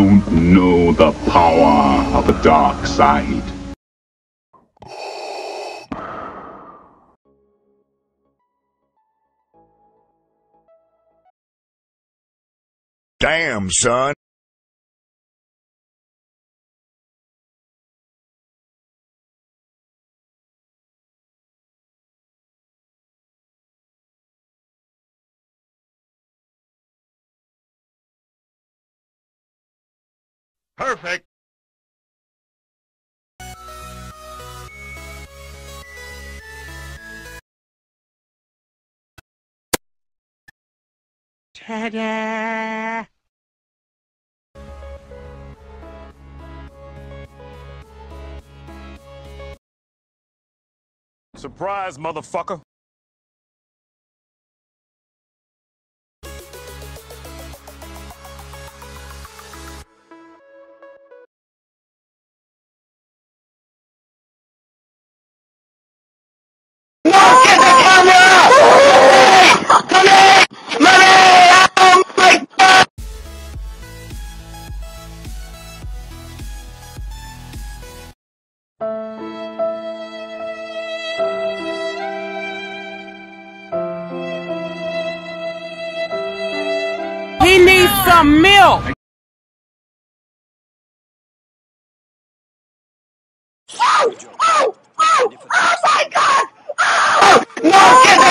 don't know the power of the dark side. Damn, son. Perfect. Ta-da! Surprise, motherfucker. He needs some milk! Oh my God! Oh! No!